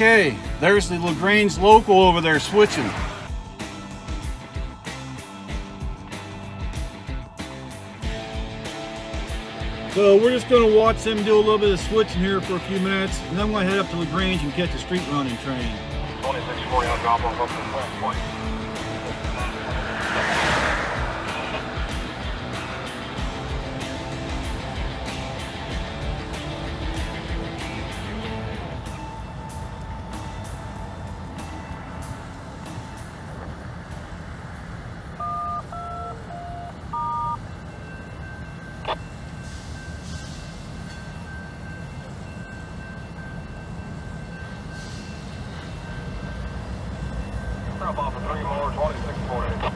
Okay, there's the LaGrange local over there switching. So we're just going to watch them do a little bit of switching here for a few minutes, and then I'm going to head up to LaGrange and catch a street running train. 2640 on drop off up to the point. Drop off of 3 more, 2640.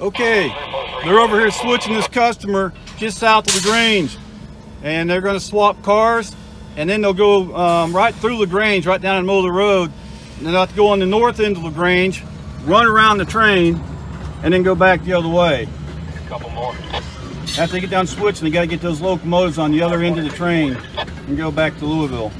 Okay, they're over here switching this customer just south of LaGrange, and they're going to swap cars, and then they'll go right through LaGrange, right down in the middle of the road, and they'll have to go on the north end of LaGrange, run around the train, and then go back the other way. A couple more. After they get down switching, they got to get those locomotives on the other end of the train and go back to Louisville.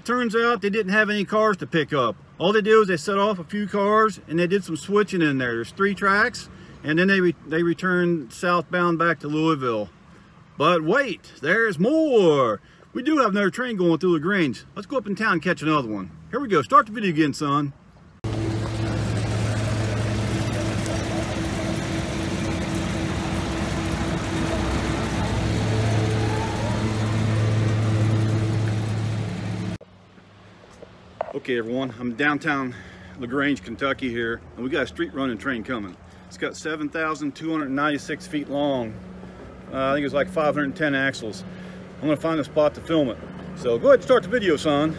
it turns out, they didn't have any cars to pick up. All they did was they set off a few cars and they did some switching in there. There's 3 tracks, and then they returned southbound back to Louisville. But wait, there's more. We do have another train going through LaGrange. Let's go up in town and catch another one. Here we go. Start the video again, son. Okay, everyone, I'm downtown LaGrange, Kentucky here, and we got a street running train coming. It's got 7,296 feet long. I think it's like 510 axles. I'm gonna find a spot to film it. So go ahead and start the video, son.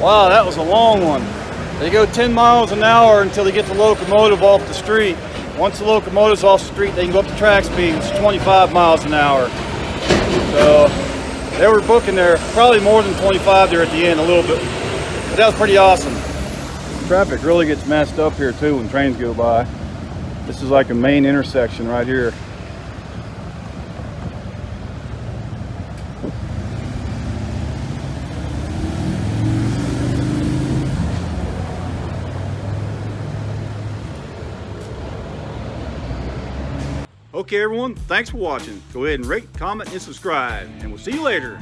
Wow, that was a long one. They go 10 miles an hour until they get the locomotive off the street. Once the locomotive's off the street, they can go up to track speed, which is 25 miles an hour. So they were booking there, probably more than 25 there at the end, a little bit. But that was pretty awesome. Traffic really gets messed up here too when trains go by. This is like a main intersection right here. Okay everyone, thanks for watching. Go ahead and rate, comment, and subscribe, and we'll see you later.